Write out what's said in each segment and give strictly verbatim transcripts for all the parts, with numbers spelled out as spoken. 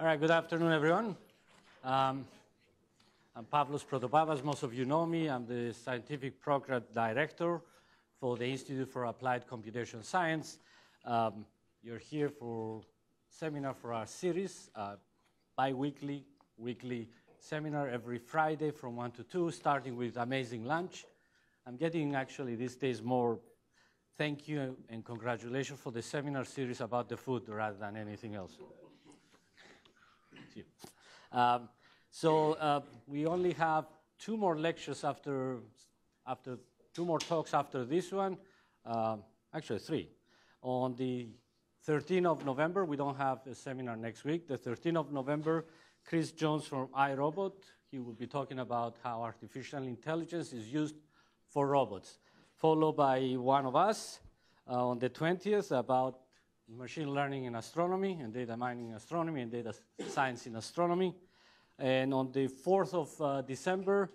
All right, good afternoon, everyone. Um, I'm Pavlos Protopapas. Most of you know me. I'm the Scientific Program Director for the Institute for Applied Computational Science. Um, you're here for seminar for our series, uh, bi-weekly, weekly seminar every Friday from one to two, starting with amazing lunch. I'm getting, actually, these days more thank you and congratulations for the seminar series about the food rather than anything else. Um, so uh, we only have two more lectures after, after two more talks after this one, uh, actually three. On the thirteenth of November, we don't have a seminar next week. The thirteenth of November, Chris Jones from iRobot, he will be talking about how artificial intelligence is used for robots, followed by one of us uh, on the twentieth about machine learning in astronomy and data mining in astronomy and data science in astronomy. And on the fourth of uh, December,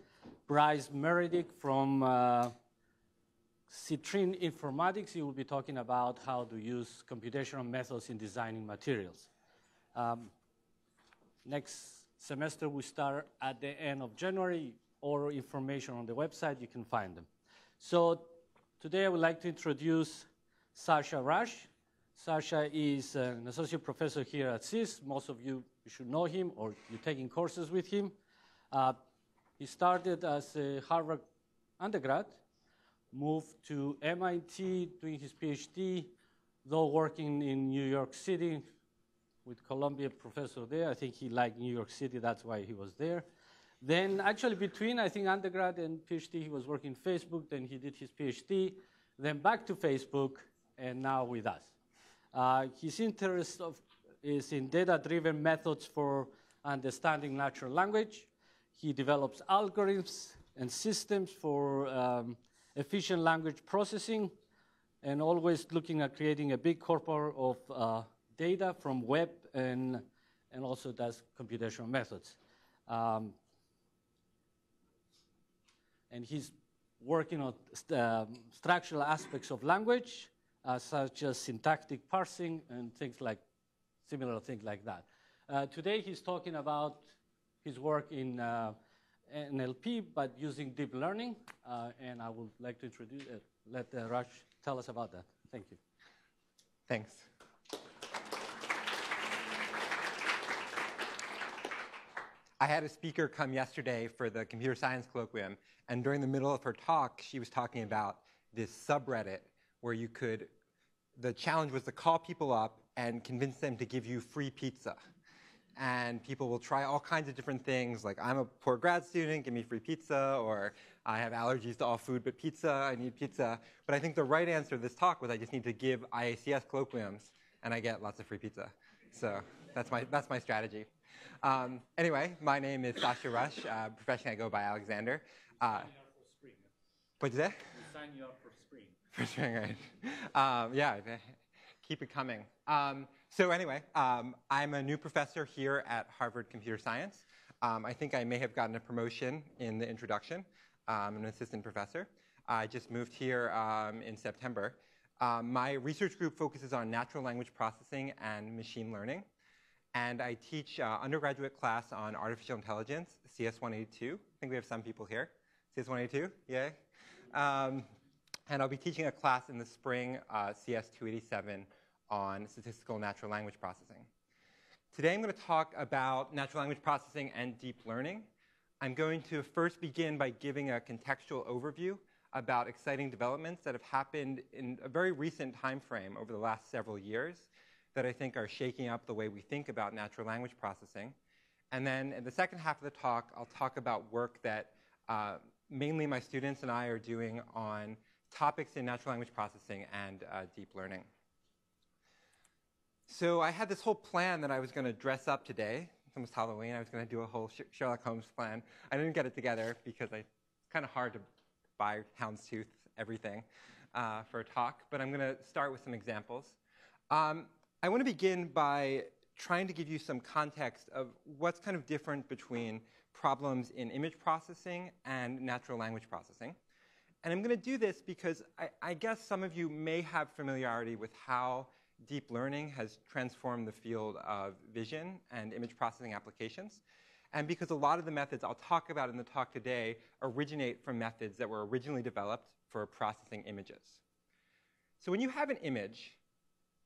Bryce Meredith from uh, Citrine Informatics, he will be talking about how to use computational methods in designing materials. Um, next semester, we start at the end of January, or information on the website, you can find them. So today I would like to introduce Sasha Rush. Sasha is an associate professor here at C I S. Most of you should know him or you're taking courses with him. Uh, he started as a Harvard undergrad, moved to M I T doing his PhD, though working in New York City with Columbia professor there. I think he liked New York City, that's why he was there. Then actually between, I think, undergrad and PhD, he was working Facebook, then he did his PhD, then back to Facebook, and now with us. Uh, his interest of, is in data-driven methods for understanding natural language. He develops algorithms and systems for um, efficient language processing, and always looking at creating a big corpus of uh, data from web, and, and also does computational methods. Um, and he's working on st um, structural aspects of language, Uh, such as syntactic parsing and things like, similar things like that. Uh, today he's talking about his work in uh, N L P, but using deep learning, uh, and I would like to introduce, uh, let uh, Rush tell us about that. Thank you. Thanks. I had a speaker come yesterday for the computer science colloquium, and during the middle of her talk, she was talking about this subreddit where you could, the challenge was to call people up and convince them to give you free pizza. And people will try all kinds of different things, like I'm a poor grad student, give me free pizza, or I have allergies to all food but pizza, I need pizza. But I think the right answer to this talk was I just need to give I A C S colloquiums and I get lots of free pizza. So that's my, that's my strategy. Um, anyway, my name is Sasha Rush. Uh, professionally I go by Alexander. Uh, what'd you say? We sign you up for spring. For spring, right? Um, yeah, keep it coming. Um, so anyway, um, I'm a new professor here at Harvard Computer Science. Um, I think I may have gotten a promotion in the introduction. I'm an assistant professor. I just moved here um, in September. Um, my research group focuses on natural language processing and machine learning. And I teach uh, undergraduate class on artificial intelligence, C S one eighty-two. I think we have some people here. C S one eighty-two, yay. Um, And I'll be teaching a class in the spring, uh, C S two eighty-seven, on statistical natural language processing. Today I'm going to talk about natural language processing and deep learning. I'm going to first begin by giving a contextual overview about exciting developments that have happened in a very recent time frame over the last several years that I think are shaking up the way we think about natural language processing. And then in the second half of the talk, I'll talk about work that uh, mainly my students and I are doing on topics in natural language processing and uh, deep learning. So I had this whole plan that I was going to dress up today. It's almost Halloween. I was going to do a whole Sherlock Holmes plan. I didn't get it together because I, it's kind of hard to buy houndstooth everything uh, for a talk. But I'm going to start with some examples. Um, I want to begin by trying to give you some context of what's kind of different between problems in image processing and natural language processing. And I'm going to do this because I, I guess some of you may have familiarity with how deep learning has transformed the field of vision and image processing applications. And because a lot of the methods I'll talk about in the talk today originate from methods that were originally developed for processing images. So when you have an image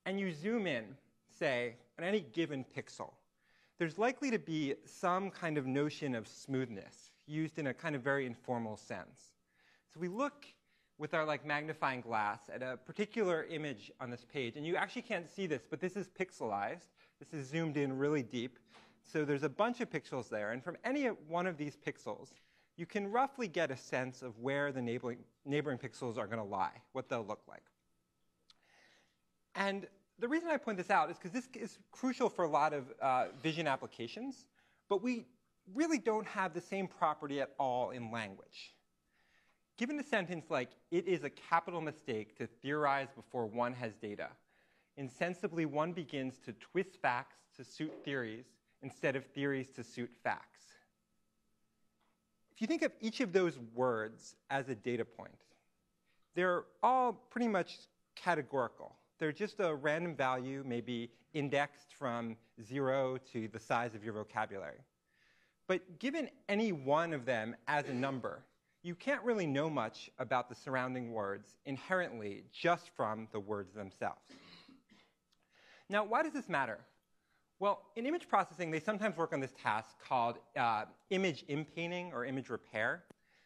and you zoom in, say, on any given pixel, there's likely to be some kind of notion of smoothness used in a kind of very informal sense. So we look with our like magnifying glass at a particular image on this page, and you actually can't see this, but this is pixelized. This is zoomed in really deep. So there's a bunch of pixels there, and from any one of these pixels, you can roughly get a sense of where the neighboring, neighboring pixels are going to lie, what they'll look like. And the reason I point this out is because this is crucial for a lot of uh, vision applications, but we really don't have the same property at all in language. Given a sentence like, it is a capital mistake to theorize before one has data, insensibly one begins to twist facts to suit theories instead of theories to suit facts. If you think of each of those words as a data point, they're all pretty much categorical. They're just a random value, maybe indexed from zero to the size of your vocabulary. But given any one of them as a number, you can't really know much about the surrounding words inherently just from the words themselves. Now, why does this matter? Well, in image processing, they sometimes work on this task called uh, image inpainting or image repair.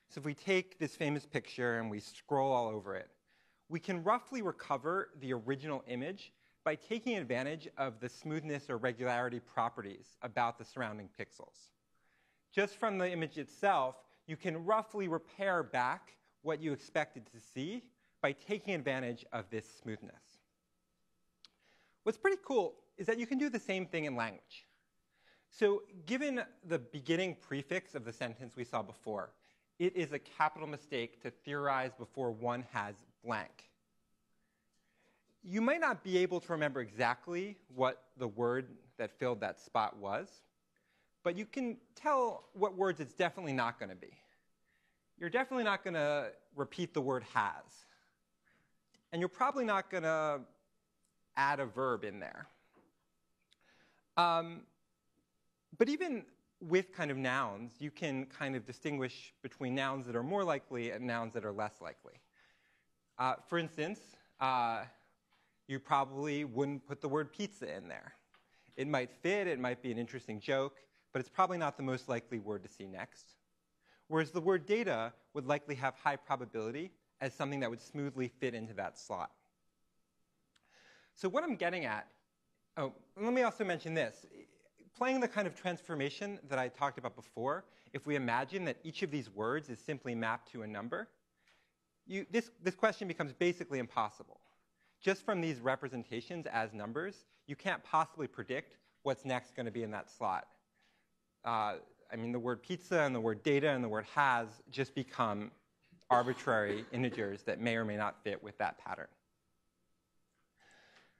So if we take this famous picture and we scroll all over it, we can roughly recover the original image by taking advantage of the smoothness or regularity properties about the surrounding pixels. Just from the image itself, you can roughly repair back what you expected to see by taking advantage of this smoothness. What's pretty cool is that you can do the same thing in language. So given the beginning prefix of the sentence we saw before, it is a capital mistake to theorize before one has blank. You might not be able to remember exactly what the word that filled that spot was, but you can tell what words it's definitely not going to be. You're definitely not going to repeat the word has. And you're probably not going to add a verb in there. Um, but even with kind of nouns, you can kind of distinguish between nouns that are more likely and nouns that are less likely. Uh, for instance, uh, you probably wouldn't put the word pizza in there. It might fit, it might be an interesting joke, but it's probably not the most likely word to see next. Whereas the word data would likely have high probability as something that would smoothly fit into that slot. So what I'm getting at, oh, let me also mention this. Playing the kind of transformation that I talked about before, if we imagine that each of these words is simply mapped to a number, you, this, this question becomes basically impossible. Just from these representations as numbers, you can't possibly predict what's next going to be in that slot. Uh, I mean, the word pizza and the word data and the word has just become arbitrary integers that may or may not fit with that pattern.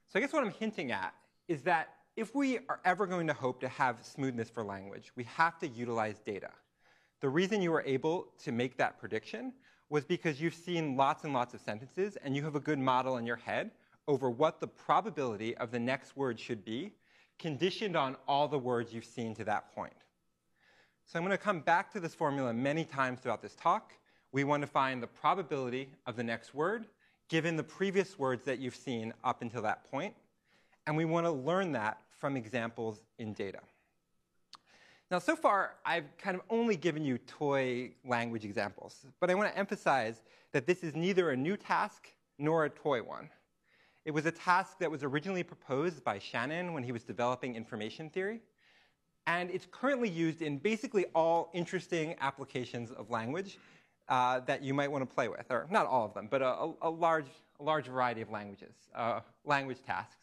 So I guess what I'm hinting at is that if we are ever going to hope to have smoothness for language, we have to utilize data. The reason you were able to make that prediction was because you've seen lots and lots of sentences, and you have a good model in your head over what the probability of the next word should be, conditioned on all the words you've seen to that point. So I'm going to come back to this formula many times throughout this talk. We want to find the probability of the next word, given the previous words that you've seen up until that point, and we want to learn that from examples in data. Now, so far, I've kind of only given you toy language examples, but I want to emphasize that this is neither a new task nor a toy one. It was a task that was originally proposed by Shannon when he was developing information theory, and it's currently used in basically all interesting applications of language uh, that you might want to play with, or not all of them, but a, a, large, a large variety of languages, uh, language tasks.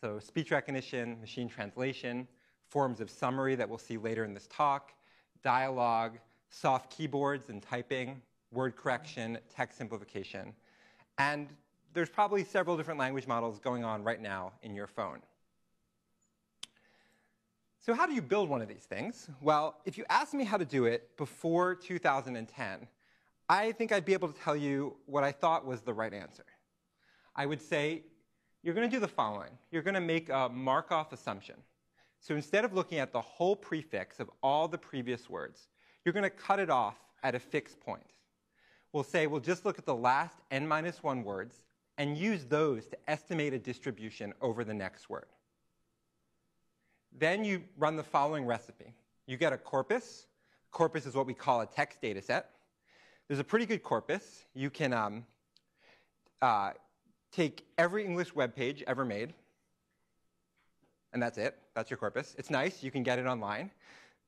So speech recognition, machine translation, forms of summary that we'll see later in this talk, dialogue, soft keyboards and typing, word correction, text simplification. And there's probably several different language models going on right now in your phone. So how do you build one of these things? Well, if you asked me how to do it before two thousand ten, I think I'd be able to tell you what I thought was the right answer. I would say, you're going to do the following. You're going to make a Markov assumption. So instead of looking at the whole prefix of all the previous words, you're going to cut it off at a fixed point. We'll say we'll just look at the last n minus one words and use those to estimate a distribution over the next word. Then you run the following recipe. You get a corpus. Corpus is what we call a text data set. There's a pretty good corpus. You can um, uh, take every English web page ever made, and that's it. That's your corpus. It's nice. You can get it online.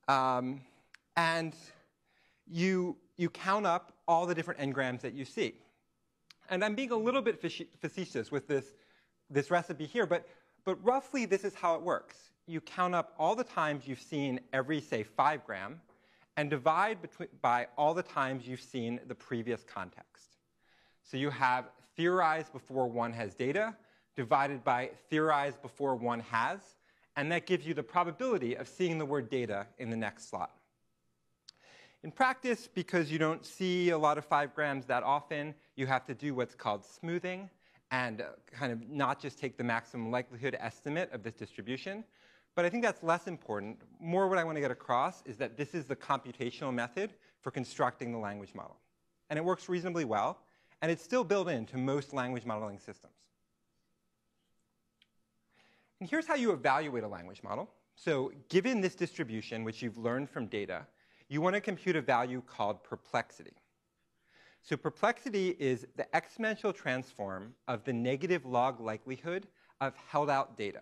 Um, and you, you count up all the different n-grams that you see. And I'm being a little bit facetious with this, this recipe here, but, but roughly this is how it works. You count up all the times you've seen every, say, five gram, and divide between, by all the times you've seen the previous context. So you have theorized before one has data, divided by theorized before one has, and that gives you the probability of seeing the word data in the next slot. In practice, because you don't see a lot of five grams that often, you have to do what's called smoothing and kind of not just take the maximum likelihood estimate of this distribution. But I think that's less important. More what I want to get across is that this is the computational method for constructing the language model. And it works reasonably well, and it's still built into most language modeling systems. And here's how you evaluate a language model. So given this distribution, which you've learned from data, you want to compute a value called perplexity. So perplexity is the exponential transform of the negative log likelihood of held out data.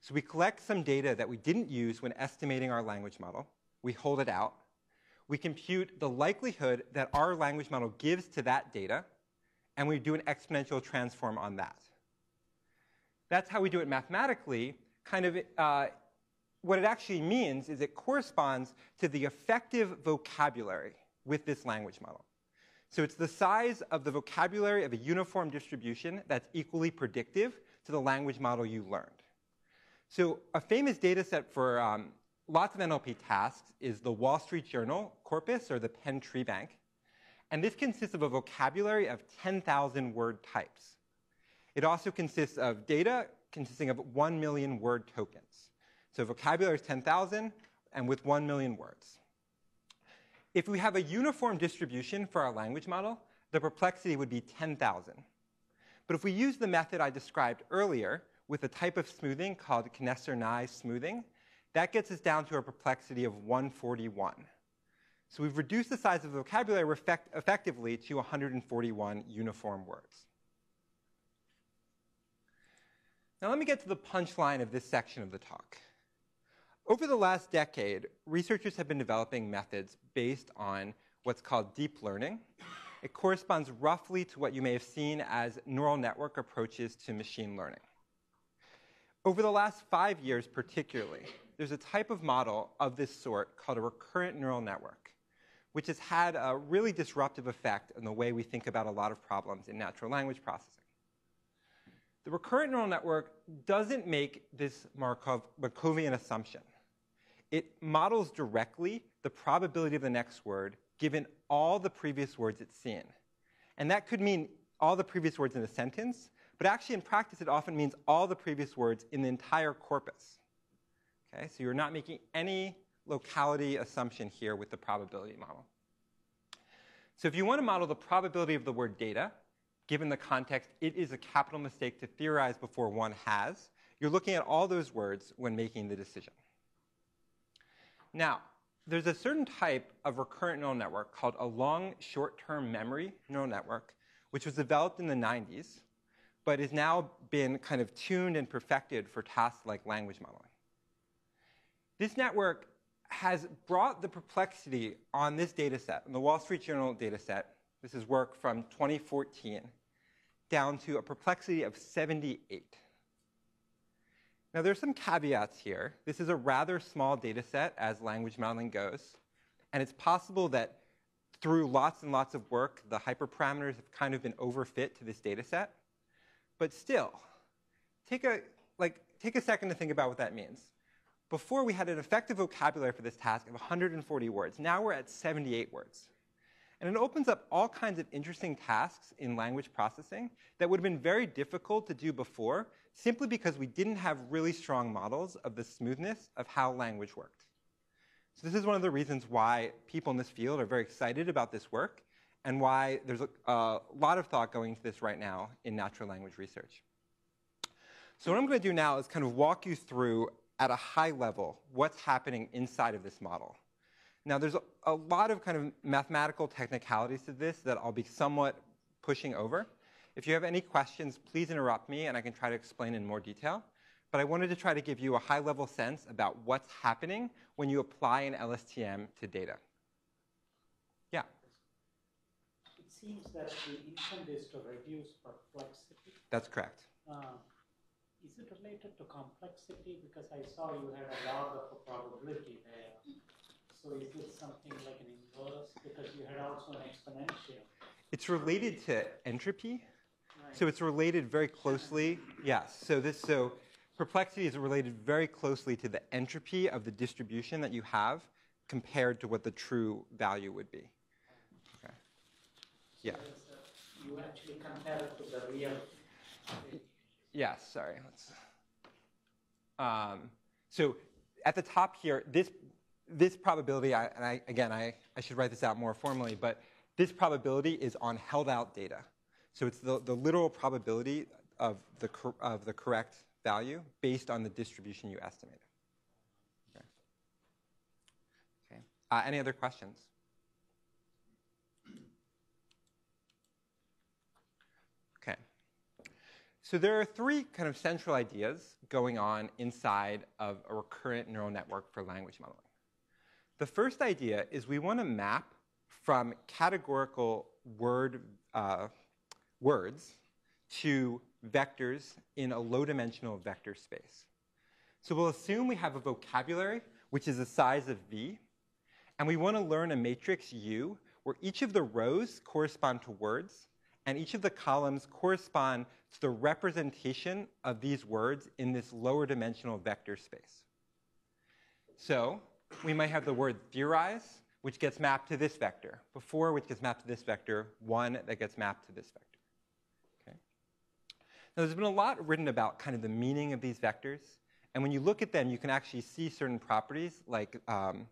So we collect some data that we didn't use when estimating our language model. We hold it out. We compute the likelihood that our language model gives to that data, and we do an exponential transform on that. That's how we do it mathematically. Kind of uh, what it actually means is it corresponds to the effective vocabulary with this language model. So it's the size of the vocabulary of a uniform distribution that's equally predictive to the language model you learned. So a famous data set for um, lots of N L P tasks is the Wall Street Journal corpus or the Penn Tree Bank. And this consists of a vocabulary of ten thousand word types. It also consists of data consisting of one million word tokens. So vocabulary is ten thousand and with one million words. If we have a uniform distribution for our language model, the perplexity would be ten thousand. But if we use the method I described earlier with a type of smoothing called Kneser-Ney smoothing, that gets us down to a perplexity of one forty-one. So we've reduced the size of the vocabulary effectively to one hundred forty-one uniform words. Now let me get to the punchline of this section of the talk. Over the last decade, researchers have been developing methods based on what's called deep learning. It corresponds roughly to what you may have seen as neural network approaches to machine learning. Over the last five years particularly, there's a type of model of this sort called a recurrent neural network, which has had a really disruptive effect on the way we think about a lot of problems in natural language processing. The recurrent neural network doesn't make this Markov, Markovian assumption. It models directly the probability of the next word given all the previous words it's seen. And that could mean all the previous words in a sentence, but actually, in practice, it often means all the previous words in the entire corpus. Okay? So you're not making any locality assumption here with the probability model. So if you want to model the probability of the word data, given the context, it is a capital mistake to theorize before one has. You're looking at all those words when making the decision. Now, there's a certain type of recurrent neural network called a long short-term memory neural network, which was developed in the nineties. But has now been kind of tuned and perfected for tasks like language modeling. This network has brought the perplexity on this data set, on the Wall Street Journal data set, this is work from twenty fourteen, down to a perplexity of seventy-eight. Now there's some caveats here. This is a rather small data set as language modeling goes, and it's possible that through lots and lots of work, the hyperparameters have kind of been overfit to this data set. But still, take a, like, take a second to think about what that means. Before, we had an effective vocabulary for this task of one hundred forty words. Now we're at seventy-eight words. And it opens up all kinds of interesting tasks in language processing that would have been very difficult to do before, simply because we didn't have really strong models of the smoothness of how language worked. So this is one of the reasons why people in this field are very excited about this work, and why there's a, a lot of thought going into this right now in natural language research. So what I'm going to do now is kind of walk you through at a high level what's happening inside of this model. Now, there's a, a lot of kind of mathematical technicalities to this that I'll be somewhat pushing over. If you have any questions, please interrupt me, and I can try to explain in more detail. But I wanted to try to give you a high-level sense about what's happening when you apply an L S T M to data. Yeah? It seems that the intent is to reduce perplexity. That's correct. Uh, is it related to complexity? Because I saw you had a log of a probability there. So is it something like an inverse? Because you had also an exponential. It's related to entropy. Right. So it's related very closely. Yes. So this so. Perplexity is related very closely to the entropy of the distribution that you have compared to what the true value would be. Okay. Yeah. You actually compare it to the real. Yes, sorry. Let's, um, so at the top here, this, this probability, I, and I, again, I, I should write this out more formally, but this probability is on held out data. So it's the, the literal probability of the, of the correct value based on the distribution you estimated. Okay. Okay. Uh, any other questions? Okay. So there are three kind of central ideas going on inside of a recurrent neural network for language modeling. The first idea is we want to map from categorical word uh, words to vectors in a low-dimensional vector space. So we'll assume we have a vocabulary, which is the size of V, and we want to learn a matrix U, where each of the rows correspond to words, and each of the columns correspond to the representation of these words in this lower-dimensional vector space. So we might have the word theorize, which gets mapped to this vector, before which gets mapped to this vector, one that gets mapped to this vector. Now, there's been a lot written about kind of the meaning of these vectors. And when you look at them, you can actually see certain properties, like um,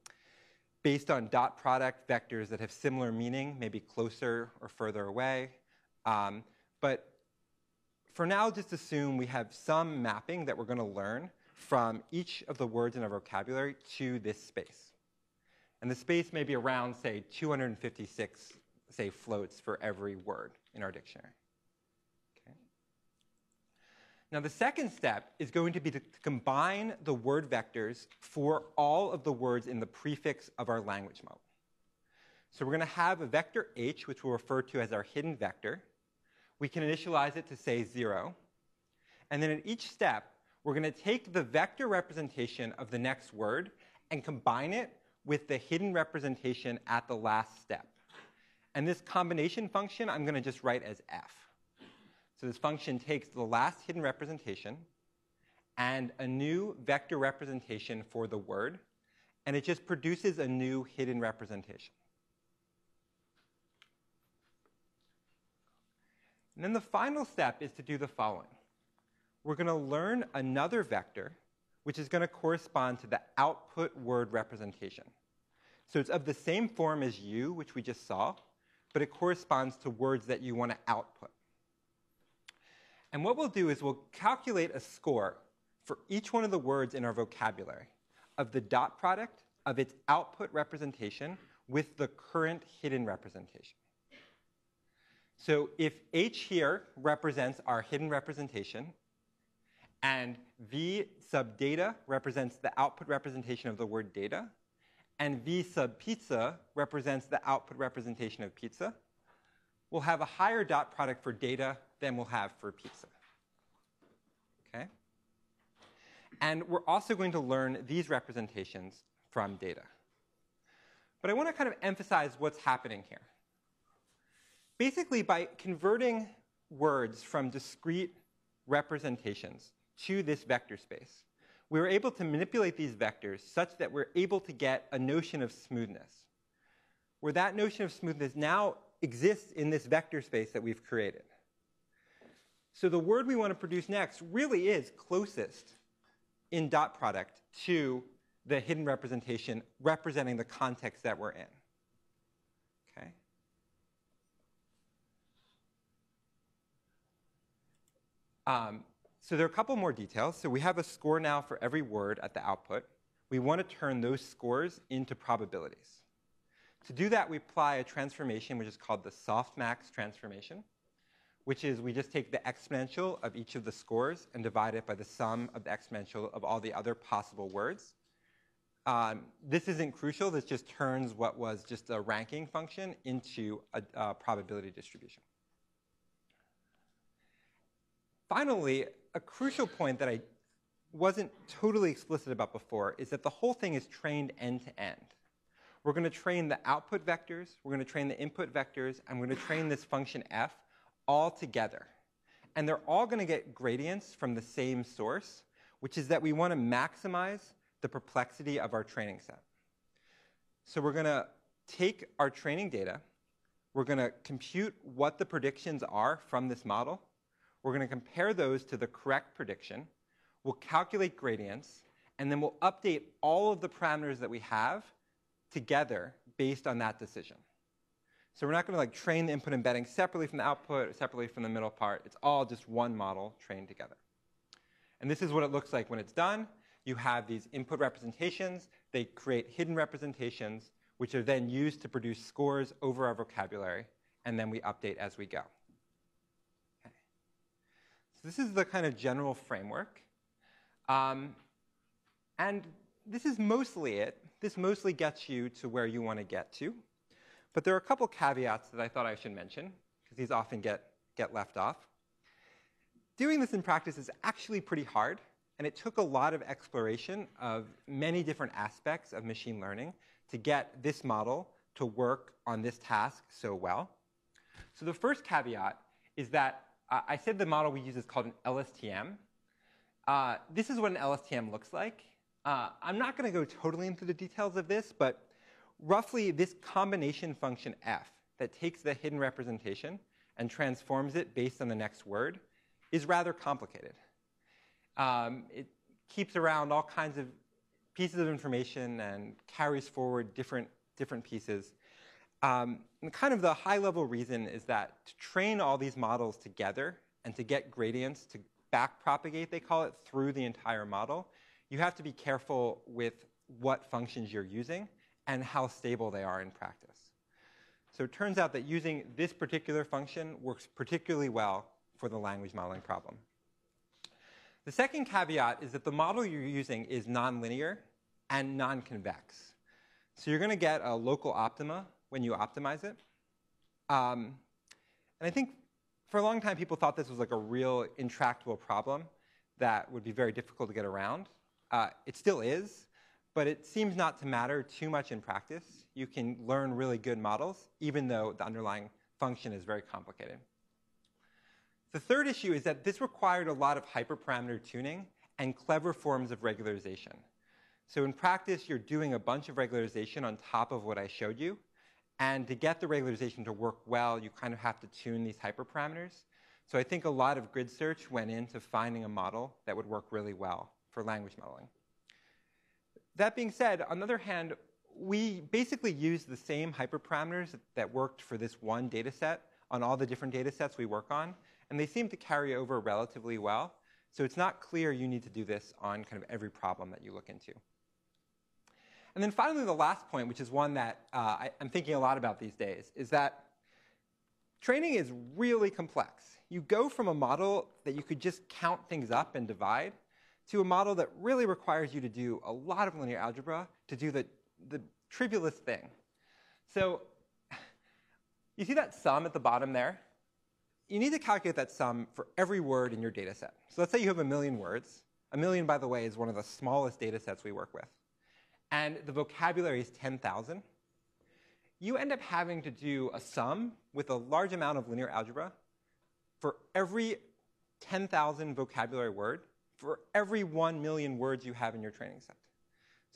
based on dot product vectors that have similar meaning, maybe closer or further away. Um, but for now, just assume we have some mapping that we're going to learn from each of the words in our vocabulary to this space. And the space may be around, say, two hundred fifty-six, say, floats for every word in our dictionary. Now, the second step is going to be to combine the word vectors for all of the words in the prefix of our language model. So we're going to have a vector H, which we'll refer to as our hidden vector. We can initialize it to, say, zero. And then at each step, we're going to take the vector representation of the next word and combine it with the hidden representation at the last step. And this combination function I'm going to just write as F. So this function takes the last hidden representation and a new vector representation for the word, and it just produces a new hidden representation. And then the final step is to do the following. We're going to learn another vector, which is going to correspond to the output word representation. So it's of the same form as U, which we just saw, but it corresponds to words that you want to output. And what we'll do is we'll calculate a score for each one of the words in our vocabulary of the dot product of its output representation with the current hidden representation. So if H here represents our hidden representation and V sub data represents the output representation of the word data and V sub pizza represents the output representation of pizza, we'll have a higher dot product for data than we'll have for pizza. Okay? And we're also going to learn these representations from data. But I want to kind of emphasize what's happening here. Basically, by converting words from discrete representations to this vector space, we were able to manipulate these vectors such that we're able to get a notion of smoothness. where that notion of smoothness now exists in this vector space that we've created. So the word we want to produce next really is closest in dot product to the hidden representation representing the context that we're in. Okay. Um, so there are a couple more details. So we have a score now for every word at the output. We want to turn those scores into probabilities. To do that, we apply a transformation which is called the softmax transformation, which is we just take the exponential of each of the scores and divide it by the sum of the exponential of all the other possible words. Um, this isn't crucial. This just turns what was just a ranking function into a, a probability distribution. Finally, a crucial point that I wasn't totally explicit about before is that the whole thing is trained end-to-end. We're going to train the output vectors, we're going to train the input vectors, and we're going to train this function f all together. And they're all going to get gradients from the same source, which is that we want to maximize the perplexity of our training set. So we're going to take our training data, we're going to compute what the predictions are from this model, we're going to compare those to the correct prediction, we'll calculate gradients, and then we'll update all of the parameters that we have together based on that decision. So we're not going to like train the input embedding separately from the output, or separately from the middle part. It's all just one model trained together. And this is what it looks like when it's done. You have these input representations. They create hidden representations, which are then used to produce scores over our vocabulary, and then we update as we go. Okay. So this is the kind of general framework. Um, and this is mostly it. This mostly gets you to where you want to get to. But there are a couple caveats that I thought I should mention, because these often get, get left off. Doing this in practice is actually pretty hard, and it took a lot of exploration of many different aspects of machine learning to get this model to work on this task so well. So the first caveat is that uh, I said the model we use is called an L S T M. Uh, this is what an L S T M looks like. Uh, I'm not going to go totally into the details of this, but roughly this combination function f that takes the hidden representation and transforms it based on the next word is rather complicated. Um, it keeps around all kinds of pieces of information and carries forward different, different pieces. Um, and kind of the high-level reason is that to train all these models together and to get gradients to backpropagate, they call it, through the entire model, you have to be careful with what functions you're using and how stable they are in practice. So it turns out that using this particular function works particularly well for the language modeling problem. The second caveat is that the model you're using is nonlinear and non-convex. So you're going to get a local optima when you optimize it. Um, and I think for a long time people thought this was like a real intractable problem that would be very difficult to get around. Uh, it still is, but it seems not to matter too much in practice. You can learn really good models, even though the underlying function is very complicated. The third issue is that this required a lot of hyperparameter tuning and clever forms of regularization. So in practice, you're doing a bunch of regularization on top of what I showed you. And to get the regularization to work well, you kind of have to tune these hyperparameters. So I think a lot of grid search went into finding a model that would work really well for language modeling. That being said, on the other hand, we basically used the same hyperparameters that worked for this one data set on all the different data sets we work on, and they seem to carry over relatively well. So it's not clear you need to do this on kind of every problem that you look into. And then finally, the last point, which is one that uh, I, I'm thinking a lot about these days, is that training is really complex. You go from a model that you could just count things up and divide to a model that really requires you to do a lot of linear algebra to do the, the trivialist thing. So you see that sum at the bottom there? You need to calculate that sum for every word in your data set. So let's say you have a million words. A million, by the way, is one of the smallest data sets we work with. And the vocabulary is ten thousand. You end up having to do a sum with a large amount of linear algebra for every ten thousand vocabulary word, for every one million words you have in your training set.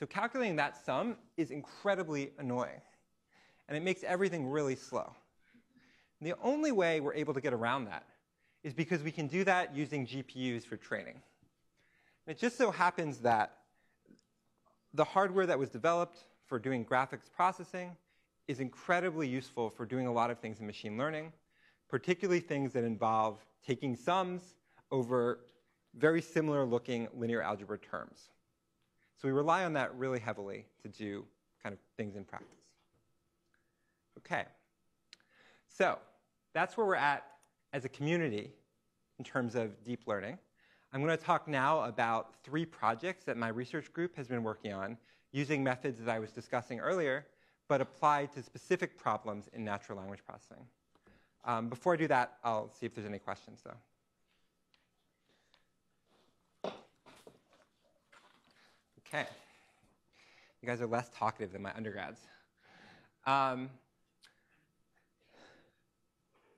So calculating that sum is incredibly annoying. and it makes everything really slow. And the only way we're able to get around that is because we can do that using G P Us for training. And it just so happens that the hardware that was developed for doing graphics processing is incredibly useful for doing a lot of things in machine learning, particularly things that involve taking sums over very similar looking linear algebra terms. So we rely on that really heavily to do kind of things in practice. Okay, so that's where we're at as a community in terms of deep learning. I'm going to talk now about three projects that my research group has been working on using methods that I was discussing earlier, but applied to specific problems in natural language processing. Um, before I do that, I'll see if there's any questions, though. Okay. You guys are less talkative than my undergrads. Um,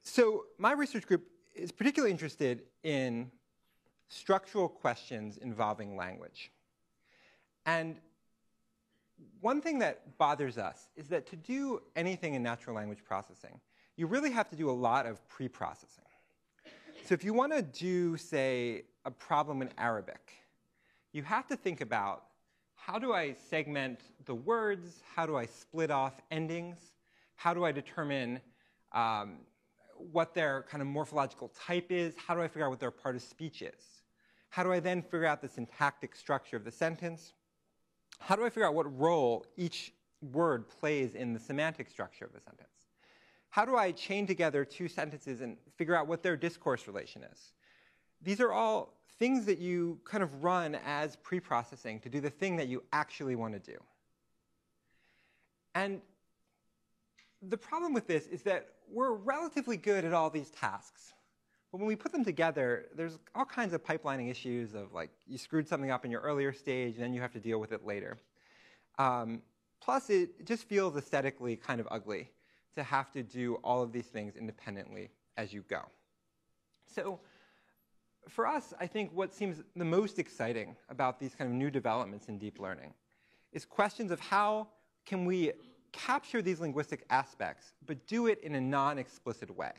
so my research group is particularly interested in structural questions involving language. And one thing that bothers us is that to do anything in natural language processing, you really have to do a lot of pre-processing. So if you want to do, say, a problem in Arabic, you have to think about, how do I segment the words? How do I split off endings? How do I determine um, what their kind of morphological type is? How do I figure out what their part of speech is? How do I then figure out the syntactic structure of the sentence? How do I figure out what role each word plays in the semantic structure of the sentence? How do I chain together two sentences and figure out what their discourse relation is? These are all things that you kind of run as pre-processing to do the thing that you actually want to do. And the problem with this is that we're relatively good at all these tasks. But when we put them together, there's all kinds of pipelining issues of, like, you screwed something up in your earlier stage, and then you have to deal with it later. Um, plus, it just feels aesthetically kind of ugly to have to do all of these things independently as you go. So for us, I think what seems the most exciting about these kind of new developments in deep learning is questions of how can we capture these linguistic aspects, but do it in a non-explicit way.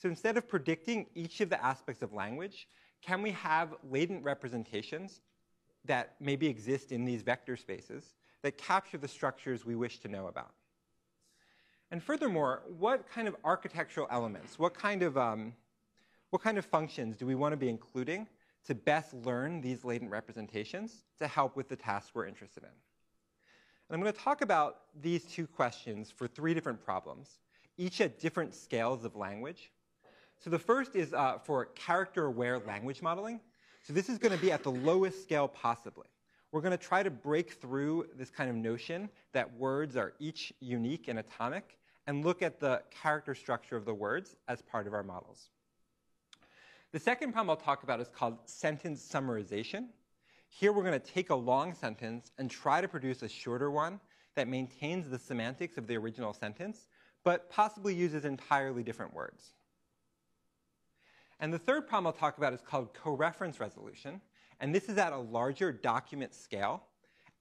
So instead of predicting each of the aspects of language, can we have latent representations that maybe exist in these vector spaces that capture the structures we wish to know about? And furthermore, what kind of architectural elements, what kind of, um, what kind of functions do we want to be including to best learn these latent representations to help with the task we're interested in? And I'm going to talk about these two questions for three different problems, each at different scales of language. So the first is uh, for character-aware language modeling. So this is going to be at the lowest scale possibly. We're going to try to break through this kind of notion that words are each unique and atomic and look at the character structure of the words as part of our models. The second problem I'll talk about is called sentence summarization. Here we're going to take a long sentence and try to produce a shorter one that maintains the semantics of the original sentence, but possibly uses entirely different words. And the third problem I'll talk about is called coreference resolution. And this is at a larger document scale.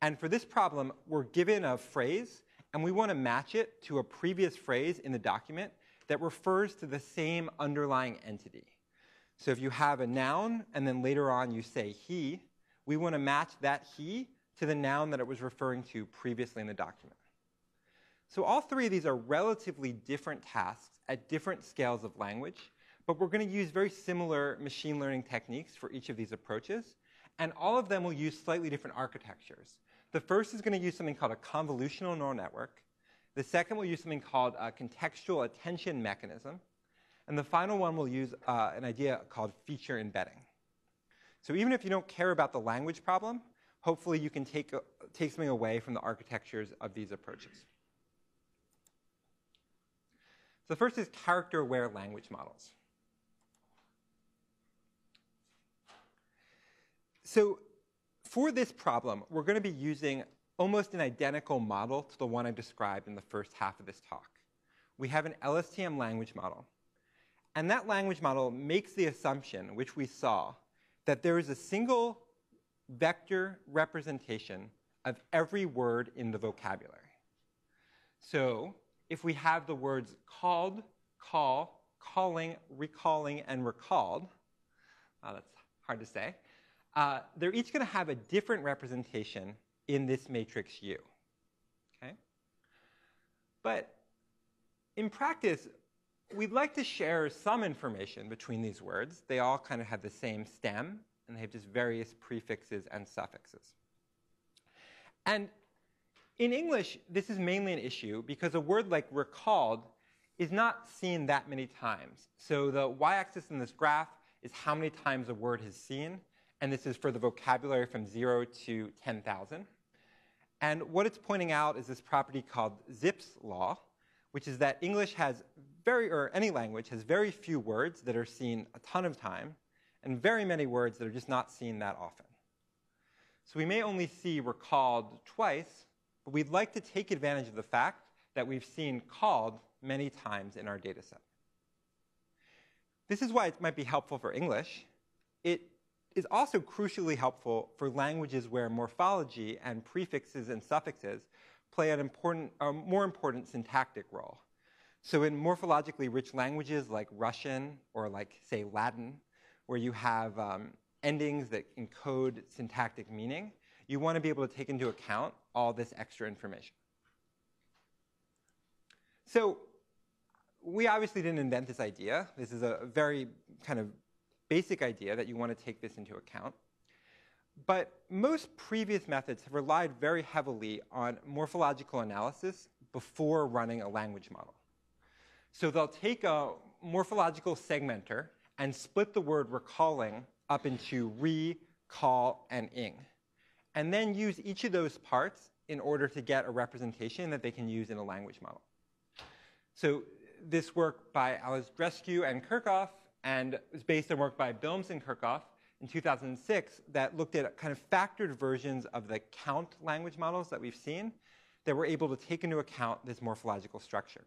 And for this problem, we're given a phrase, and we want to match it to a previous phrase in the document that refers to the same underlying entity. So if you have a noun, and then later on you say he, we want to match that he to the noun that it was referring to previously in the document. So all three of these are relatively different tasks at different scales of language, but we're going to use very similar machine learning techniques for each of these approaches, and all of them will use slightly different architectures. The first is going to use something called a convolutional neural network. The second will use something called a contextual attention mechanism. And the final one will use uh, an idea called feature embedding. So even if you don't care about the language problem, hopefully you can take, a, take something away from the architectures of these approaches. So the first is character-aware language models. So for this problem, we're going to be using almost an identical model to the one I described in the first half of this talk. We have an L S T M language model. And that language model makes the assumption, which we saw, that there is a single vector representation of every word in the vocabulary. So if we have the words called, call, calling, recalling, and recalled, uh, that's hard to say, uh, they're each going to have a different representation in this matrix U. Okay? But in practice, we'd like to share some information between these words. They all kind of have the same stem, and they have just various prefixes and suffixes. And in English, this is mainly an issue because a word like recalled is not seen that many times. So the y-axis in this graph is how many times a word is seen, and this is for the vocabulary from zero to ten thousand. And what it's pointing out is this property called Zipf's law, which is that English has very, or any language, has very few words that are seen a ton of time, and very many words that are just not seen that often. So we may only see recalled twice, but we'd like to take advantage of the fact that we've seen called many times in our data set. This is why it might be helpful for English. It is also crucially helpful for languages where morphology and prefixes and suffixes play an important, a more important syntactic role. So in morphologically rich languages like Russian or like, say, Latin, where you have um, endings that encode syntactic meaning, you want to be able to take into account all this extra information. So we obviously didn't invent this idea. This is a very kind of basic idea that you want to take this into account. But most previous methods have relied very heavily on morphological analysis before running a language model. So they'll take a morphological segmenter and split the word recalling up into re, call, and ing, and then use each of those parts in order to get a representation that they can use in a language model. So this work by Alexander and Kirchhoff, and it was based on work by Bilmes and Kirchhoff in two thousand six that looked at kind of factored versions of the count language models that we've seen that were able to take into account this morphological structure.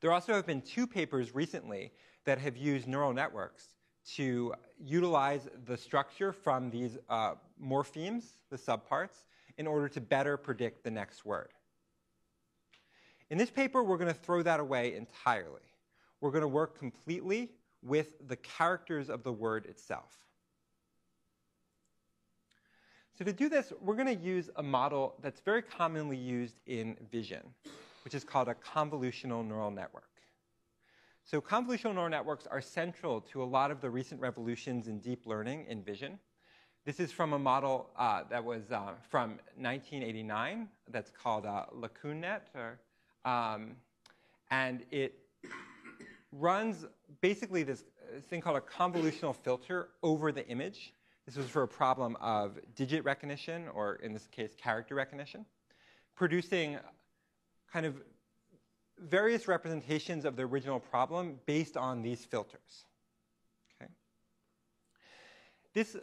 There also have been two papers recently that have used neural networks to utilize the structure from these uh, morphemes, the subparts, in order to better predict the next word. In this paper, we're going to throw that away entirely. We're going to work completely with the characters of the word itself. So to do this, we're going to use a model that's very commonly used in vision, which is called a convolutional neural network. So convolutional neural networks are central to a lot of the recent revolutions in deep learning in vision. This is from a model uh, that was uh, from nineteen eighty-nine that's called uh, LeCunNet, or, um, and it runs basically this thing called a convolutional filter over the image. This was for a problem of digit recognition, or in this case, character recognition, producing kind of various representations of the original problem based on these filters. Okay? This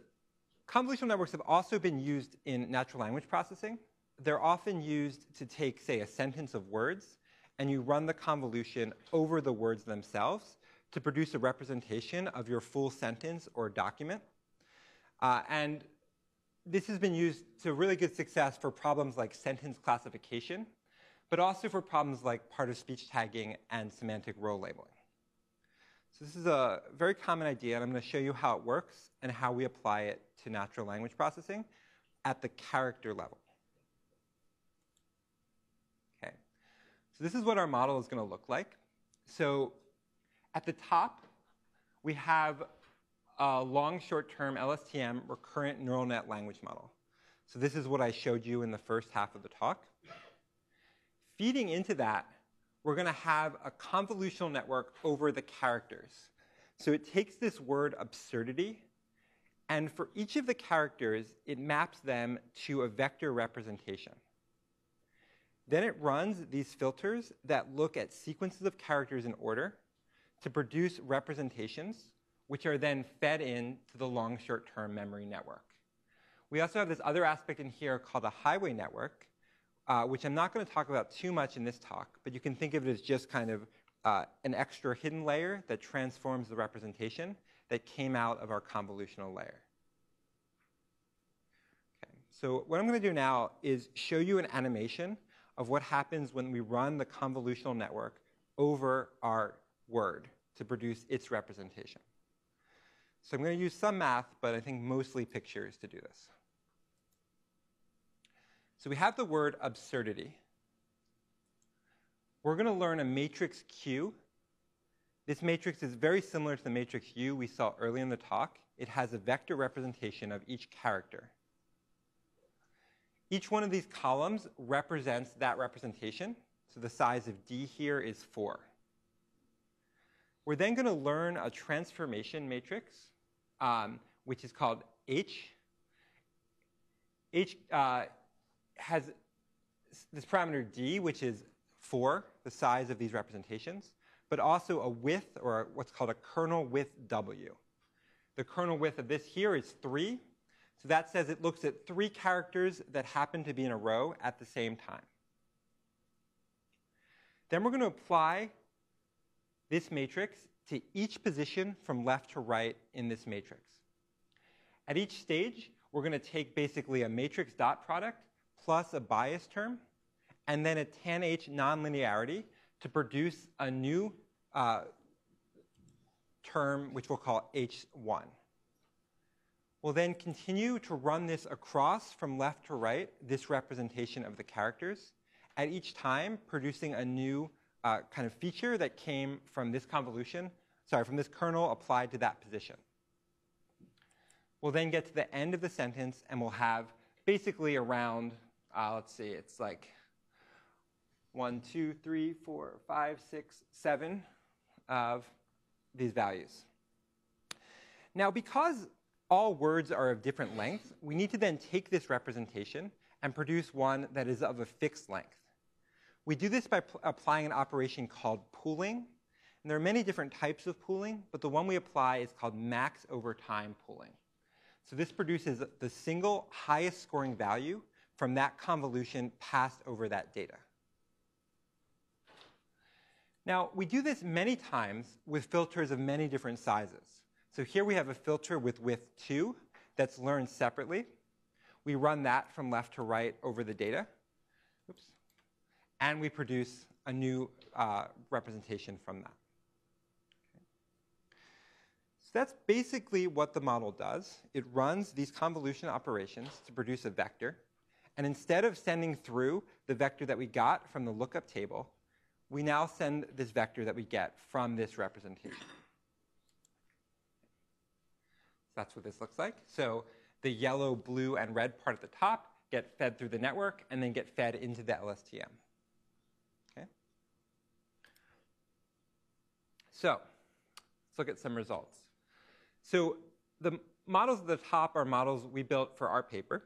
convolutional networks have also been used in natural language processing. They're often used to take, say, a sentence of words, and you run the convolution over the words themselves to produce a representation of your full sentence or document. Uh, and this has been used to really good success for problems like sentence classification, but also for problems like part-of-speech tagging and semantic role labeling. So this is a very common idea, and I'm going to show you how it works and how we apply it to natural language processing at the character level. Okay. So this is what our model is going to look like. So at the top, we have a long short-term L S T M recurrent neural net language model. So this is what I showed you in the first half of the talk. Feeding into that, we're going to have a convolutional network over the characters. So it takes this word absurdity, and for each of the characters, it maps them to a vector representation. Then it runs these filters that look at sequences of characters in order to produce representations, which are then fed into the long short-term memory network. We also have this other aspect in here called a highway network, Uh, which I'm not going to talk about too much in this talk, but you can think of it as just kind of uh, an extra hidden layer that transforms the representation that came out of our convolutional layer. Okay. So what I'm going to do now is show you an animation of what happens when we run the convolutional network over our word to produce its representation. So I'm going to use some math, but I think mostly pictures to do this. So we have the word absurdity. We're going to learn a matrix Q. This matrix is very similar to the matrix U we saw early in the talk. It has a vector representation of each character. Each one of these columns represents that representation. So the size of D here is four. We're then going to learn a transformation matrix, um, which is called H. H uh, has this parameter D, which is four, the size of these representations, but also a width, or what's called a kernel width W. The kernel width of this here is three. So that says it looks at three characters that happen to be in a row at the same time. Then we're going to apply this matrix to each position from left to right in this matrix. At each stage, we're going to take basically a matrix dot product plus a bias term, and then a tan H nonlinearity to produce a new uh, term, which we'll call H one. We'll then continue to run this across from left to right, this representation of the characters, at each time producing a new uh, kind of feature that came from this convolution, sorry, from this kernel applied to that position. We'll then get to the end of the sentence, and we'll have basically around, uh, let's see, it's like one, two, three, four, five, six, seven of these values. Now, because all words are of different lengths, we need to then take this representation and produce one that is of a fixed length. We do this by applying an operation called pooling. And there are many different types of pooling, but the one we apply is called max over time pooling. So this produces the single highest scoring value from that convolution passed over that data. Now, we do this many times with filters of many different sizes. So here we have a filter with width two that's learned separately. We run that from left to right over the data. Oops. And we produce a new uh, representation from that. Okay. So that's basically what the model does. It runs these convolution operations to produce a vector. And instead of sending through the vector that we got from the lookup table, we now send this vector that we get from this representation. That's what this looks like. So the yellow, blue, and red part at the top get fed through the network and then get fed into the L S T M. Okay. So let's look at some results. So the models at the top are models we built for our paper.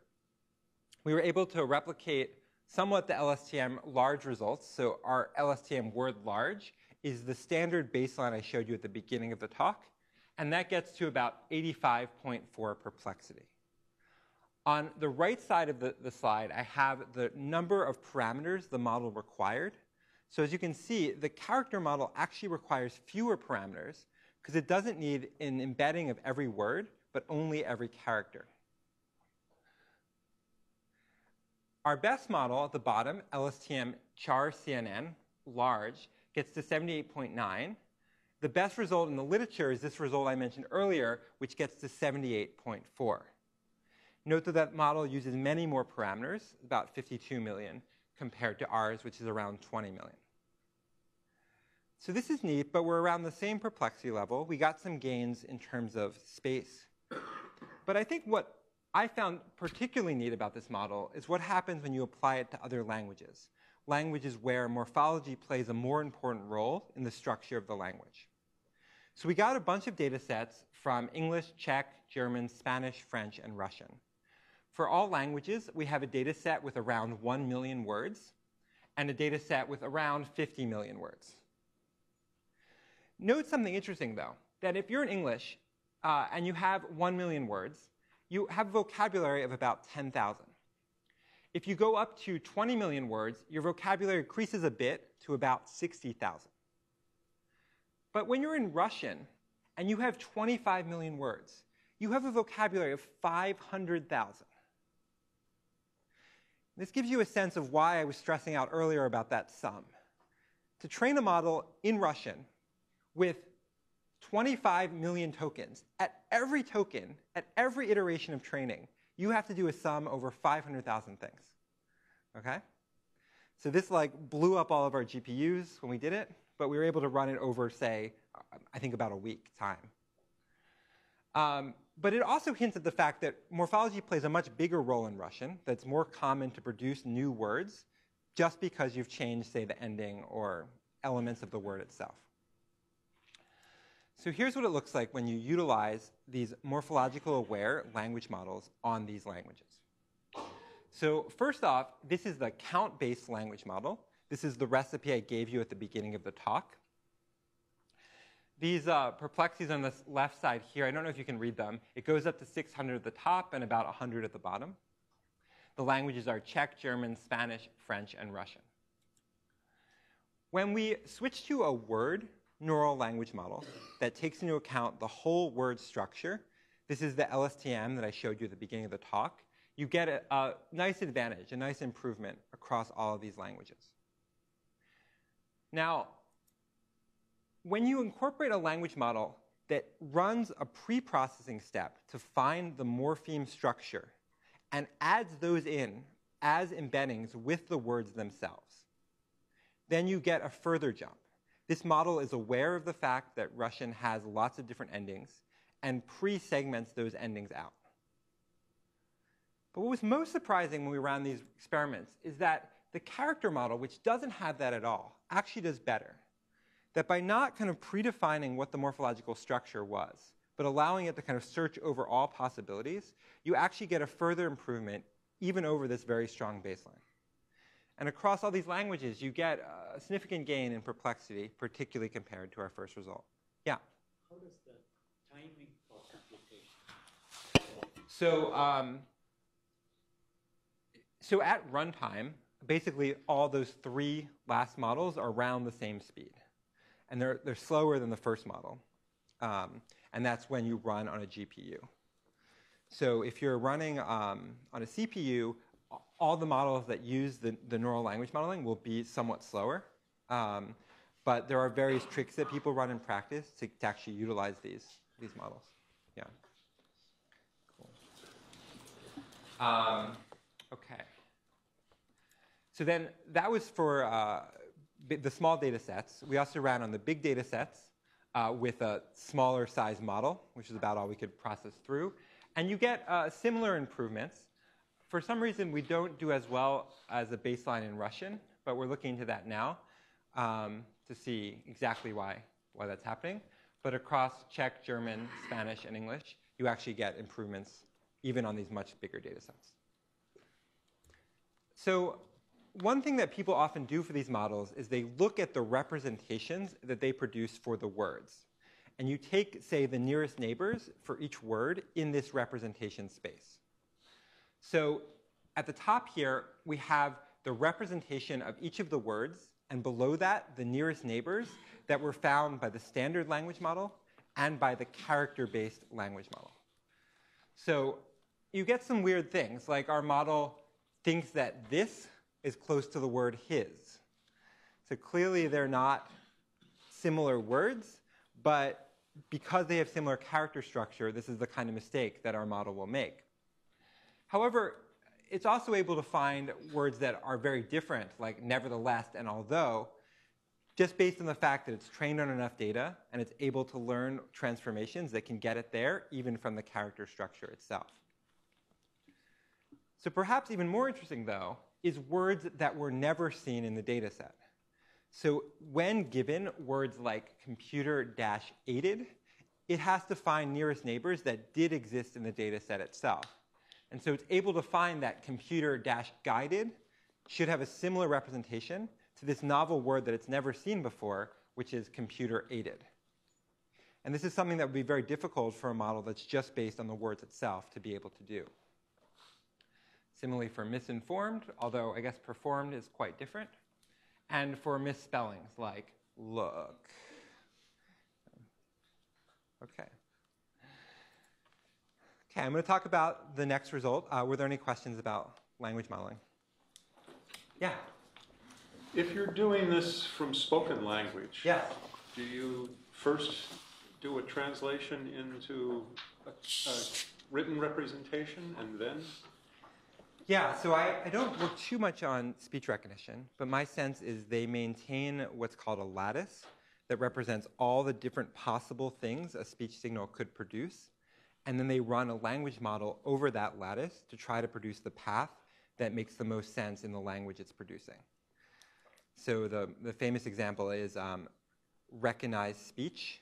We were able to replicate somewhat the L S T M large results. So our L S T M word large is the standard baseline I showed you at the beginning of the talk. And that gets to about eighty-five point four perplexity. On the right side of the, the slide, I have the number of parameters the model required. So as you can see, the character model actually requires fewer parameters because it doesn't need an embedding of every word, but only every character. Our best model at the bottom, L S T M char C N N, large, gets to seventy-eight point nine. The best result in the literature is this result I mentioned earlier, which gets to seventy-eight point four. Note that that model uses many more parameters, about fifty-two million, compared to ours, which is around twenty million. So this is neat, but we're around the same perplexity level. We got some gains in terms of space. But I think what I found particularly neat about this model is what happens when you apply it to other languages, languages where morphology plays a more important role in the structure of the language. So we got a bunch of data sets from English, Czech, German, Spanish, French, and Russian. For all languages, we have a data set with around one million words and a data set with around fifty million words. Note something interesting, though, that if you're in English uh, and you have one million words, you have a vocabulary of about ten thousand. If you go up to twenty million words, your vocabulary increases a bit to about sixty thousand. But when you're in Russian and you have twenty-five million words, you have a vocabulary of five hundred thousand. This gives you a sense of why I was stressing out earlier about that sum. To train a model in Russian with twenty-five million tokens, at every token, at every iteration of training, you have to do a sum over five hundred thousand things. Okay? So this like blew up all of our G P Us when we did it, but we were able to run it over, say, I think about a week time. Um, but it also hints at the fact that morphology plays a much bigger role in Russian, that's more common to produce new words just because you've changed, say, the ending or elements of the word itself. So here's what it looks like when you utilize these morphological aware language models on these languages. So first off, this is the count-based language model. This is the recipe I gave you at the beginning of the talk. These uh, perplexities on the left side here, I don't know if you can read them. It goes up to six hundred at the top and about one hundred at the bottom. The languages are Czech, German, Spanish, French, and Russian. When we switch to a word neural language model that takes into account the whole word structure, this is the L S T M that I showed you at the beginning of the talk, you get a, a nice advantage, a nice improvement across all of these languages. Now, when you incorporate a language model that runs a pre-processing step to find the morpheme structure and adds those in as embeddings with the words themselves, then you get a further jump. This model is aware of the fact that Russian has lots of different endings and pre-segments those endings out. But what was most surprising when we ran these experiments is that the character model, which doesn't have that at all, actually does better. That by not kind of predefining what the morphological structure was, but allowing it to kind of search over all possibilities, you actually get a further improvement even over this very strong baseline. And across all these languages, you get a significant gain in perplexity, particularly compared to our first result. Yeah? How does the timing for computation? So, um, so at runtime, basically all those three last models are around the same speed. And they're, they're slower than the first model. Um, and that's when you run on a G P U. So if you're running um, on a C P U, all the models that use the, the neural language modeling will be somewhat slower. Um, but there are various tricks that people run in practice to, to actually utilize these, these models. Yeah. Cool. Um, OK. So then that was for uh, the small data sets. We also ran on the big data sets uh, with a smaller size model, which is about all we could process through. And you get uh, similar improvements. For some reason, we don't do as well as a baseline in Russian, but we're looking into that now um, to see exactly why, why that's happening. But across Czech, German, Spanish, and English, you actually get improvements even on these much bigger data sets. So one thing that people often do for these models is they look at the representations that they produce for the words. And you take, say, the nearest neighbors for each word in this representation space. So at the top here, we have the representation of each of the words, and below that, the nearest neighbors that were found by the standard language model and by the character-based language model. So you get some weird things, like our model thinks that this is close to the word his. So clearly they're not similar words, but because they have similar character structure, this is the kind of mistake that our model will make. However, it's also able to find words that are very different, like nevertheless and although, just based on the fact that it's trained on enough data and it's able to learn transformations that can get it there even from the character structure itself. So perhaps even more interesting, though, is words that were never seen in the data set. So when given words like computer-aided, it has to find nearest neighbors that did exist in the data set itself. And so it's able to find that computer-guided should have a similar representation to this novel word that it's never seen before, which is computer-aided. And this is something that would be very difficult for a model that's just based on the words itself to be able to do. Similarly for misinformed, although I guess performed is quite different, and for misspellings like look. Okay. Okay, I'm going to talk about the next result. Uh, were there any questions about language modeling? Yeah. If you're doing this from spoken language, yeah. do you first do a translation into a, a written representation and then? Yeah, so I, I don't work too much on speech recognition, but my sense is they maintain what's called a lattice that represents all the different possible things a speech signal could produce, and then they run a language model over that lattice to try to produce the path that makes the most sense in the language it's producing. So the, the famous example is um, recognize speech.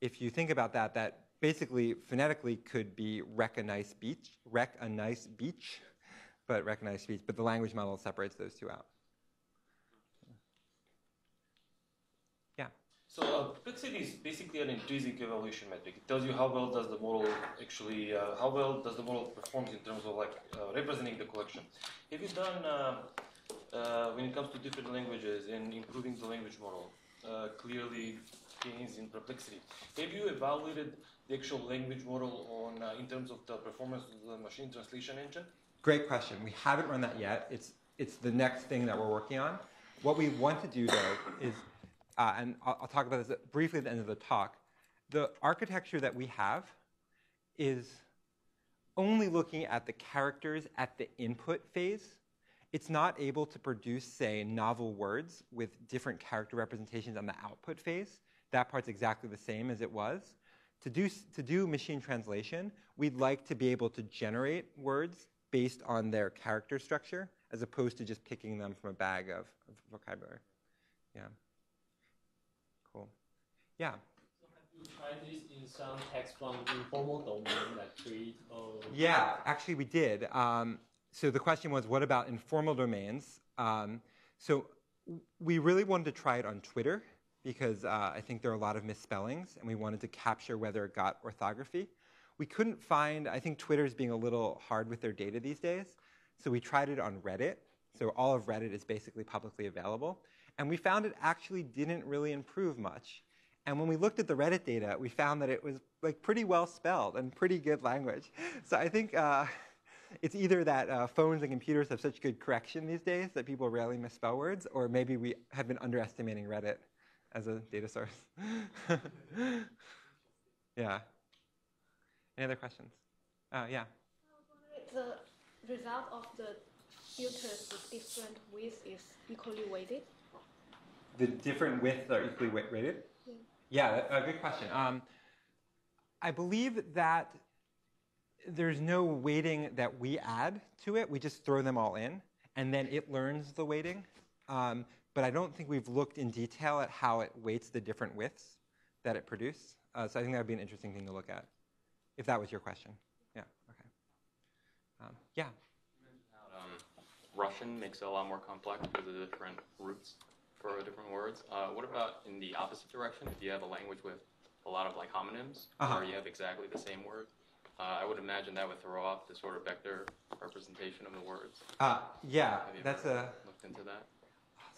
If you think about that, that basically phonetically could be recognize speech, rec a nice beach, but recognize speech, but the language model separates those two out. Yeah. So uh, complexity is basically an intrinsic evaluation metric. It tells you how well does the model actually, uh, how well does the model performs in terms of like uh, representing the collection. Have you done, uh, Uh, when it comes to different languages and improving the language model, uh, clearly gains in perplexity. Have you evaluated the actual language model on uh, in terms of the performance of the machine translation engine? Great question. We haven't run that yet. It's it's the next thing that we're working on. What we want to do though is, uh, and I'll, I'll talk about this briefly at the end of the talk. The architecture that we have is only looking at the characters at the input phase. It's not able to produce, say, novel words with different character representations on the output phase. That part's exactly the same as it was. To do, to do machine translation, we'd like to be able to generate words based on their character structure, as opposed to just picking them from a bag of, of vocabulary. Yeah. Cool. Yeah. Try this in some text from informal domain, like tweet or... Yeah, actually we did. Um, So the question was, what about informal domains? Um, so we really wanted to try it on Twitter because uh, I think there are a lot of misspellings, and we wanted to capture whether it got orthography. We couldn't find, I think Twitter's being a little hard with their data these days, so we tried it on Reddit. So all of Reddit is basically publicly available. And we found it actually didn't really improve much. And when we looked at the Reddit data, we found that it was like pretty well spelled and pretty good language. So I think... Uh, It's either that uh, phones and computers have such good correction these days that people rarely misspell words, or maybe we have been underestimating Reddit as a data source. Yeah. Any other questions? Uh, yeah. The result of the filters with different width is equally weighted? The different widths are equally weighted? Yeah, yeah that, uh, good question. Um, I believe that there's no weighting that we add to it. We just throw them all in, and then it learns the weighting. Um, but I don't think we've looked in detail at how it weights the different widths that it produces. Uh, so I think that would be an interesting thing to look at, if that was your question. Yeah, OK. Um, yeah? You mentioned how um, Russian makes it a lot more complex because of the different roots for different words. Uh, what about in the opposite direction? If you have a language with a lot of like homonyms, uh-huh. where you have exactly the same word? Uh, I would imagine that would throw off the sort of vector representation of the words. Uh, yeah, that's a... Looked into that?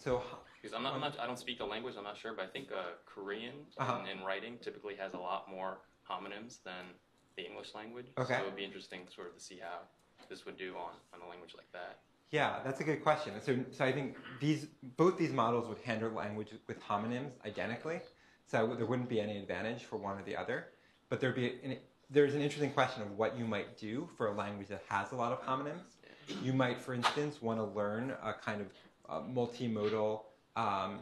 So... Because I'm not, I'm not, I don't speak the language, I'm not sure, but I think uh, Korean uh-huh. in, in writing typically has a lot more homonyms than the English language. Okay. So it would be interesting sort of to see how this would do on, on a language like that. Yeah, that's a good question. So, so I think these both these models would handle language with homonyms identically, so there wouldn't be any advantage for one or the other, but there'd be... An, There's an interesting question of what you might do for a language that has a lot of homonyms. You might, for instance, want to learn a kind of uh, multimodal um,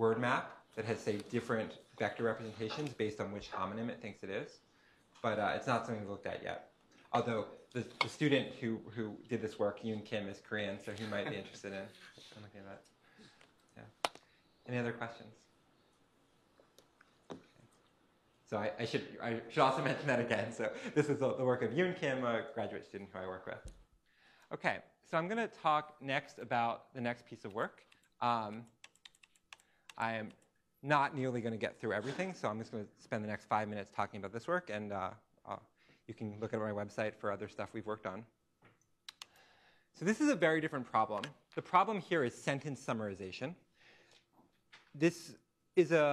word map that has, say, different vector representations based on which homonym it thinks it is. But uh, it's not something we've looked at yet. Although the, the student who, who did this work, Yoon Kim, is Korean, so he might be interested in looking at that. Yeah. Any other questions? So I, I, should, I should also mention that again. So this is the, the work of Yoon Kim, a graduate student who I work with. OK, so I'm going to talk next about the next piece of work. Um, I am not nearly going to get through everything, so I'm just going to spend the next five minutes talking about this work. And uh, uh, you can look at my website for other stuff we've worked on. So this is a very different problem. The problem here is sentence summarization. This is a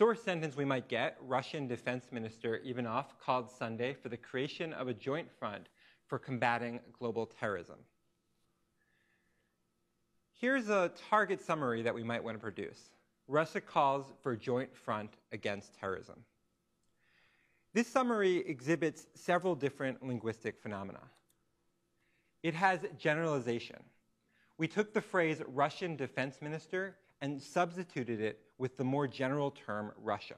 source sentence we might get. Russian Defense Minister Ivanov called Sunday for the creation of a joint front for combating global terrorism. Here's a target summary that we might want to produce. Russia calls for joint front against terrorism. This summary exhibits several different linguistic phenomena. It has generalization. We took the phrase Russian defense minister and substituted it with the more general term Russia.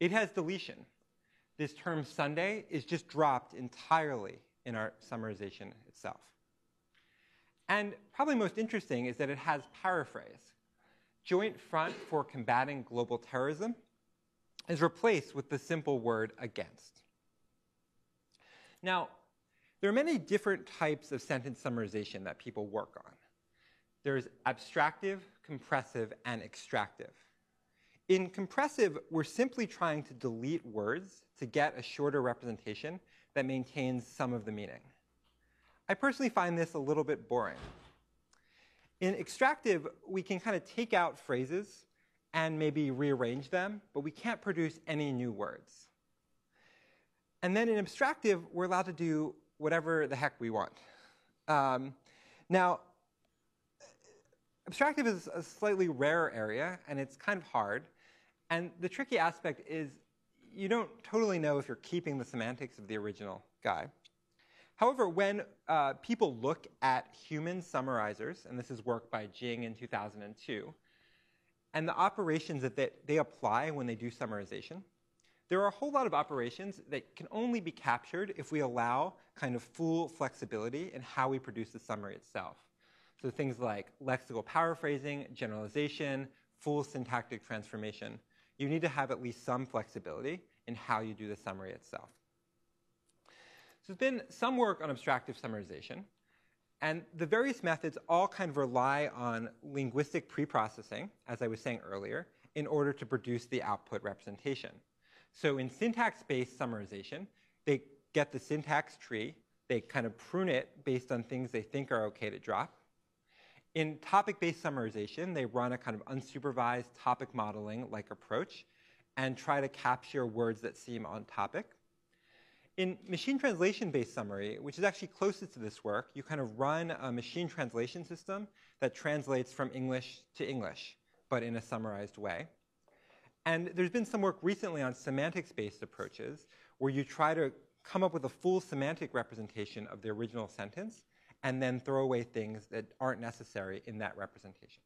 It has deletion. This term Sunday is just dropped entirely in our summarization itself. And probably most interesting is that it has paraphrase. Joint front for combating global terrorism is replaced with the simple word against. Now, there are many different types of sentence summarization that people work on. There's abstractive, compressive, and extractive. In compressive, we're simply trying to delete words to get a shorter representation that maintains some of the meaning. I personally find this a little bit boring. In extractive, we can kind of take out phrases and maybe rearrange them, but we can't produce any new words. And then in abstractive, we're allowed to do whatever the heck we want. Um, now, abstractive is a slightly rarer area, and it's kind of hard. And the tricky aspect is you don't totally know if you're keeping the semantics of the original guy. However, when uh, people look at human summarizers, and this is work by Jing in two thousand two, and the operations that they, they apply when they do summarization, there are a whole lot of operations that can only be captured if we allow kind of full flexibility in how we produce the summary itself. So things like lexical paraphrasing, generalization, full syntactic transformation. You need to have at least some flexibility in how you do the summary itself. So there's been some work on abstractive summarization, and the various methods all kind of rely on linguistic preprocessing, as I was saying earlier, in order to produce the output representation. So in syntax-based summarization, they get the syntax tree, they kind of prune it based on things they think are okay to drop. In topic-based summarization, they run a kind of unsupervised topic modeling-like approach and try to capture words that seem on topic. In machine translation-based summary, which is actually closest to this work, you kind of run a machine translation system that translates from English to English, but in a summarized way. And there's been some work recently on semantics-based approaches, where you try to come up with a full semantic representation of the original sentence, and then throw away things that aren't necessary in that representation.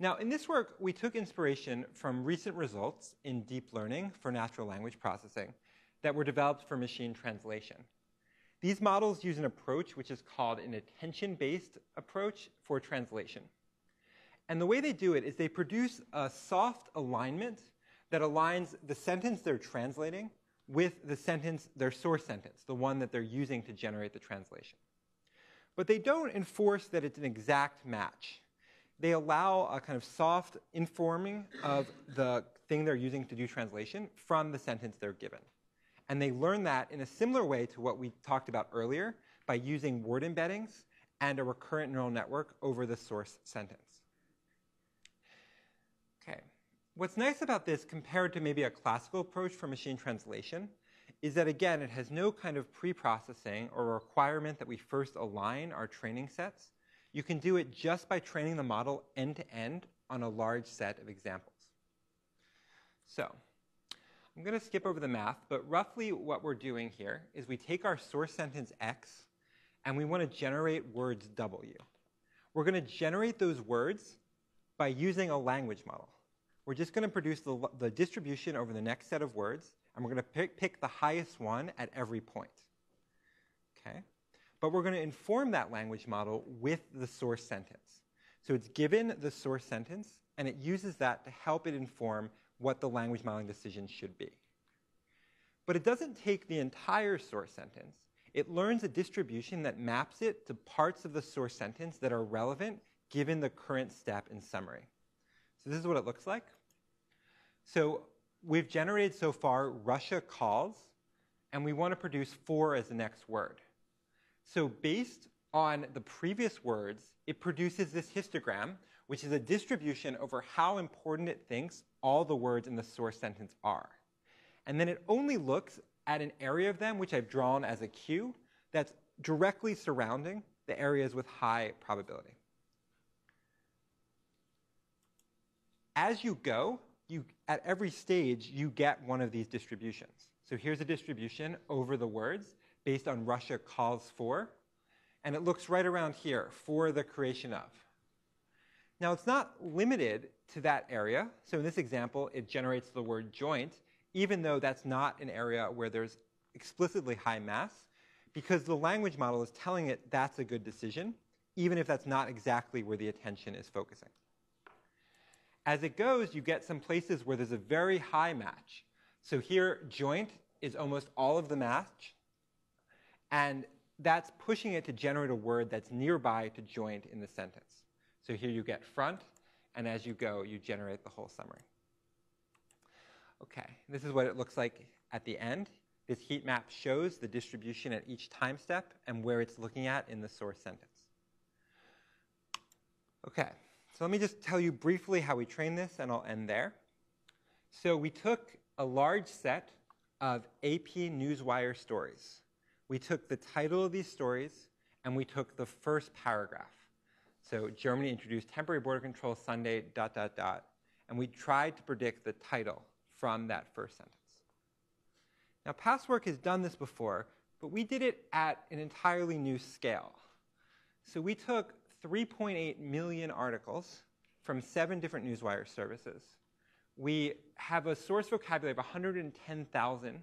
Now, in this work, we took inspiration from recent results in deep learning for natural language processing that were developed for machine translation. These models use an approach which is called an attention-based approach for translation. And the way they do it is they produce a soft alignment that aligns the sentence they're translating with the sentence, their source sentence, the one that they're using to generate the translation. But they don't enforce that it's an exact match. They allow a kind of soft informing of the thing they're using to do translation from the sentence they're given. And they learn that in a similar way to what we talked about earlier by using word embeddings and a recurrent neural network over the source sentence. Okay. What's nice about this compared to maybe a classical approach for machine translation is that, again, it has no kind of pre-processing or requirement that we first align our training sets. You can do it just by training the model end-to-end on a large set of examples. So, I'm going to skip over the math, but roughly what we're doing here is we take our source sentence X, and we want to generate words W. We're going to generate those words by using a language model. We're just going to produce the, the distribution over the next set of words, and we're going to pick, pick the highest one at every point. Okay? But we're going to inform that language model with the source sentence. So it's given the source sentence, and it uses that to help it inform what the language modeling decision should be. But it doesn't take the entire source sentence. It learns a distribution that maps it to parts of the source sentence that are relevant given the current step in summary. So this is what it looks like. So we've generated so far Russia calls, and we want to produce four as the next word. So based on the previous words, it produces this histogram, which is a distribution over how important it thinks all the words in the source sentence are. And then it only looks at an area of them, which I've drawn as a queue, that's directly surrounding the areas with high probability. As you go, you, at every stage, you get one of these distributions. So here's a distribution over the words based on Russia calls for, and it looks right around here, for the creation of. Now, it's not limited to that area. So in this example, it generates the word joint, even though that's not an area where there's explicitly high mass, because the language model is telling it that's a good decision, even if that's not exactly where the attention is focusing. As it goes, you get some places where there's a very high match. So here, joint is almost all of the match, and that's pushing it to generate a word that's nearby to joint in the sentence. So here you get front, and as you go, you generate the whole summary. OK, this is what it looks like at the end. This heat map shows the distribution at each time step and where it's looking at in the source sentence. OK, so let me just tell you briefly how we train this, and I'll end there. So we took a large set of A P Newswire stories. We took the title of these stories, and we took the first paragraph. So Germany introduced temporary border control Sunday, dot, dot, dot. And we tried to predict the title from that first sentence. Now, Passwork has done this before, but we did it at an entirely new scale. So we took three point eight million articles from seven different Newswire services. We have a source vocabulary of one hundred ten thousand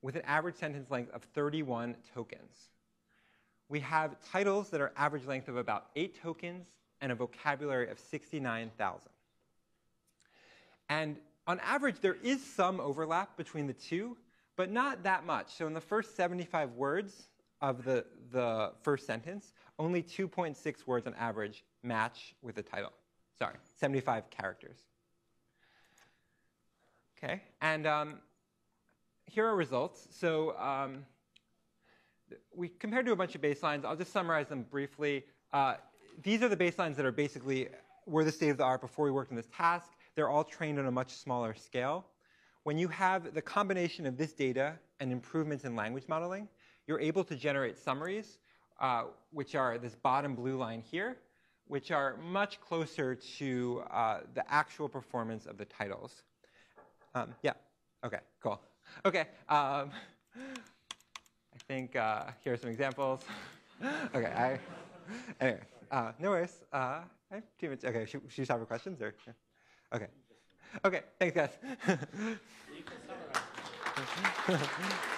with an average sentence length of thirty-one tokens. We have titles that are average length of about eight tokens and a vocabulary of sixty-nine thousand. And on average, there is some overlap between the two, but not that much. So in the first seventy-five words of the, the first sentence, only two point six words on average match with the title. Sorry, seventy-five characters. OK, and um, here are results. So um, we compared to a bunch of baselines. I'll just summarize them briefly. Uh, these are the baselines that are basically were the state of the art before we worked on this task. They're all trained on a much smaller scale. When you have the combination of this data and improvements in language modeling, you're able to generate summaries, uh, which are this bottom blue line here, which are much closer to uh, the actual performance of the titles. Um, yeah, OK, cool. OK. Um, I think uh, here are some examples. OK, I, anyway, uh, no worries. Uh, I have too much. OK, should, should we stop for questions? Or, yeah. OK. OK, thanks, guys.